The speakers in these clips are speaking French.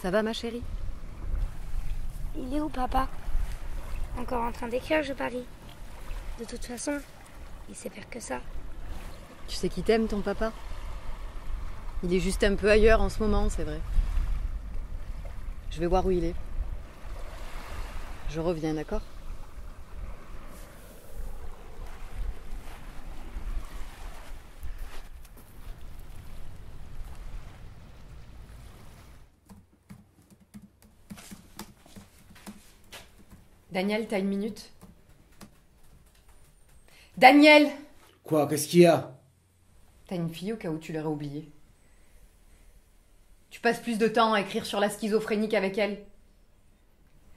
Ça va, ma chérie? Il est où, papa? Encore en train d'écrire, je parie. De toute façon, il sait faire que ça. Tu sais qu'il t'aime, ton papa? Il est juste un peu ailleurs en ce moment, c'est vrai. Je vais voir où il est. Je reviens, d'accord? Daniel, t'as une minute? Daniel! Quoi? Qu'est-ce qu'il y a? T'as une fille au cas où tu l'aurais oubliée. Tu passes plus de temps à écrire sur la schizophrénique avec elle.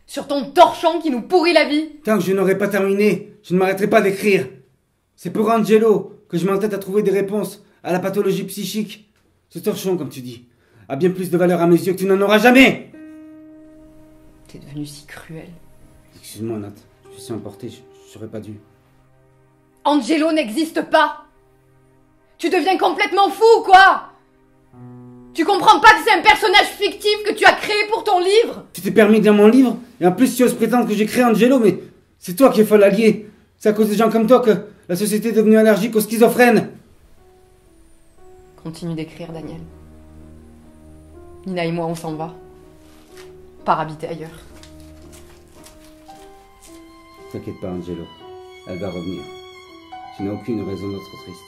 Sur ton torchon qui nous pourrit la vie. Tant que je n'aurai pas terminé, je ne m'arrêterai pas d'écrire. C'est pour Angelo que je m'entête à trouver des réponses à la pathologie psychique. Ce torchon, comme tu dis, a bien plus de valeur à mes yeux que tu n'en auras jamais. T'es devenu si cruel. Excuse-moi, Nat, je suis emporté, je n'aurais pas dû. Angelo n'existe pas. Tu deviens complètement fou, quoi. Tu comprends pas que c'est un personnage fictif que tu as créé pour ton livre? Tu t'es permis de lire mon livre? Et en plus tu oses prétendre que j'ai créé Angelo, mais c'est toi qui es folle alliée. C'est à cause de gens comme toi que la société est devenue allergique aux schizophrènes. Continue d'écrire, Daniel. Nina et moi, on s'en va. Par habiter ailleurs. T'inquiète pas, Angelo. Elle va revenir. Tu n'as aucune raison d'être triste.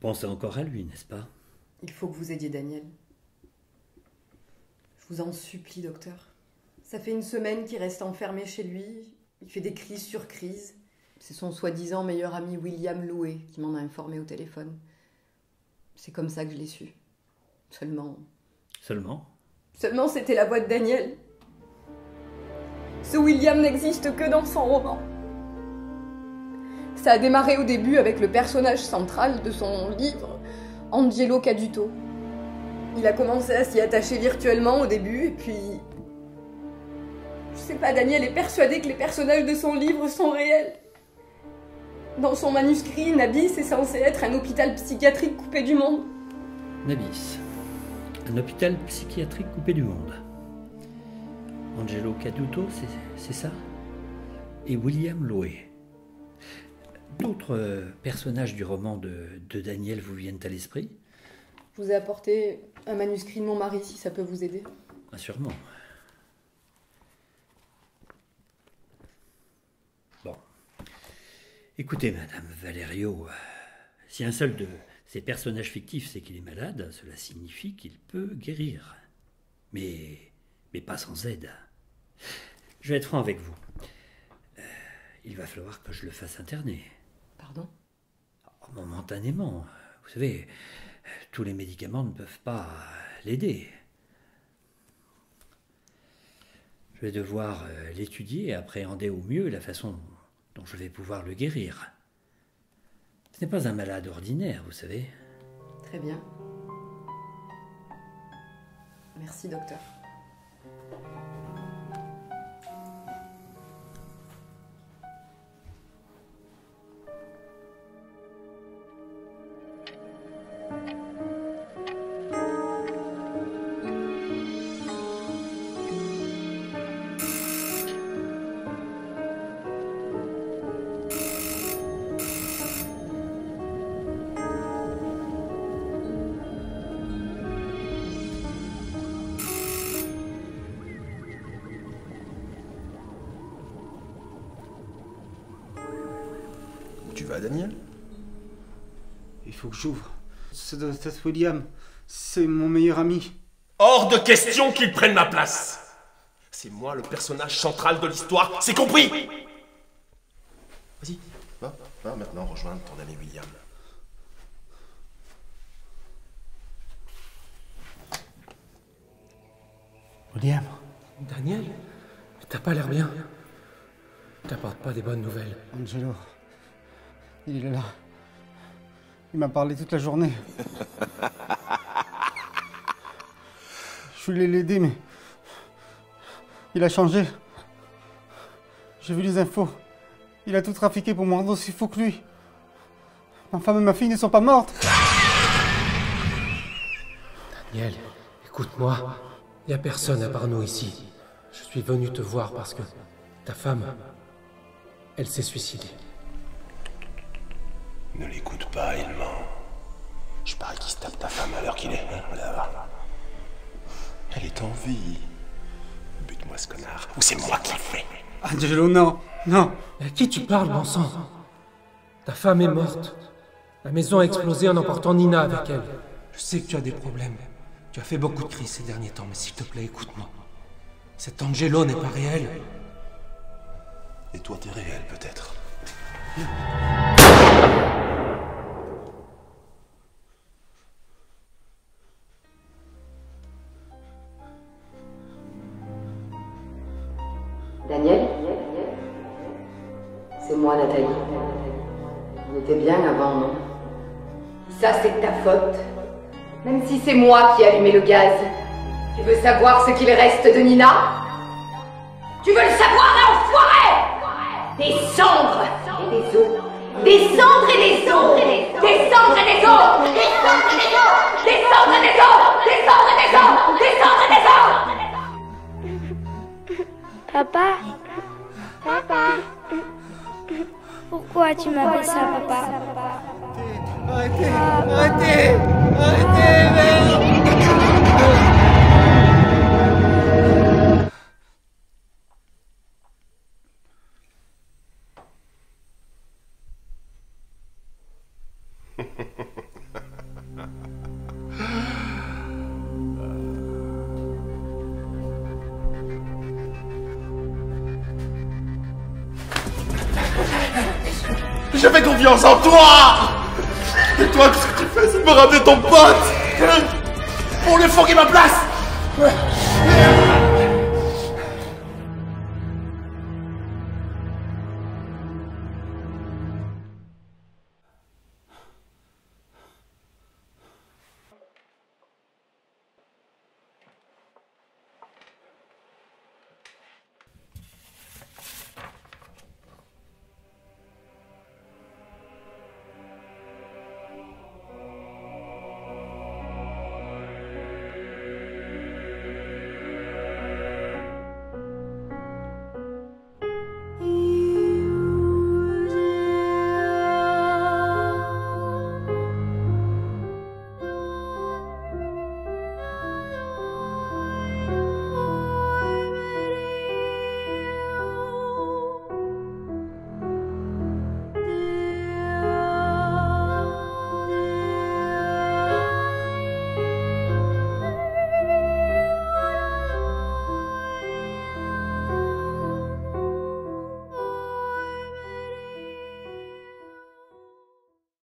Pensez encore à lui, n'est-ce pas? Il faut que vous aidiez Daniel. Je vous en supplie, docteur. Ça fait une semaine qu'il reste enfermé chez lui. Il fait des crises sur crises. C'est son soi-disant meilleur ami William Loué qui m'en a informé au téléphone. C'est comme ça que je l'ai su. Seulement... Seulement? Seulement, c'était la voix de Daniel. Ce William n'existe que dans son roman. Ça a démarré au début avec le personnage central de son livre, Angelo Caduto. Il a commencé à s'y attacher virtuellement au début, et puis... Je sais pas, Daniel est persuadé que les personnages de son livre sont réels. Dans son manuscrit, Nabis est censé être un hôpital psychiatrique coupé du monde. Nabis, un hôpital psychiatrique coupé du monde. Angelo Caduto, c'est ça? Et William Loué. D'autres personnages du roman de Daniel vous viennent à l'esprit? Je vous ai apporté un manuscrit de mon mari, si ça peut vous aider. Ah, sûrement. Bon. Écoutez, madame Valerio, si un seul de ces personnages fictifs sait qu'il est malade, cela signifie qu'il peut guérir. Mais pas sans aide. Je vais être franc avec vous. Il va falloir que je le fasse interner. Pardon? Momentanément. Vous savez, tous les médicaments ne peuvent pas l'aider. Je vais devoir l'étudier et appréhender au mieux la façon dont je vais pouvoir le guérir. Ce n'est pas un malade ordinaire, vous savez. Très bien. Merci, docteur. Daniel, il faut que j'ouvre. Ça doit être William. C'est mon meilleur ami. Hors de question qu'il prenne ma place. C'est moi le personnage central de l'histoire. C'est compris? Vas-y, va maintenant rejoindre ton ami William. William. Daniel, t'as pas l'air bien. T'apportes pas des bonnes nouvelles. Angelo. Il est là. Il m'a parlé toute la journée. Je voulais l'aider, mais il a changé. J'ai vu les infos. Il a tout trafiqué pour me rendre aussi fou que lui. Ma femme et ma fille ne sont pas mortes. Daniel, écoute-moi. Il n'y a personne à part nous ici. Je suis venu te voir parce que ta femme, elle s'est suicidée. Ne l'écoute pas, il ment. Je parie qu'il se tape ta femme à l'heure qu'il est. Là-bas. Elle est en vie. Bute-moi ce connard, ou c'est moi qui le fais. Angelo, non, non. Mais à qui tu parles, bon sang? Ta femme est morte. La maison a explosé en emportant Nina avec elle. Je sais que tu as des problèmes. Tu as fait beaucoup de crises ces derniers temps, mais s'il te plaît, écoute-moi. Cet Angelo n'est pas réel. Et toi, t'es réel, peut-être. Daniel, c'est moi, Nathalie. On était bien avant, non? Ça, c'est de ta faute. Même si c'est moi qui ai allumé le gaz. Tu veux savoir ce qu'il reste de Nina? Tu veux le savoir, enfoiré? Des cendres et des os. Des cendres et des os. Des cendres et des os. Des cendres et des os. Des cendres et des os. Des cendres et des os. Des cendres et des os. Papa, papa, pourquoi tu m'appelles ça, papa? Arrêtez, arrêtez, arrêtez, mais... J'ai fait confiance en toi! Et toi, qu'est-ce que tu fais? C'est me ramener ton pote! Pour lui fourguer ma place! Ouais.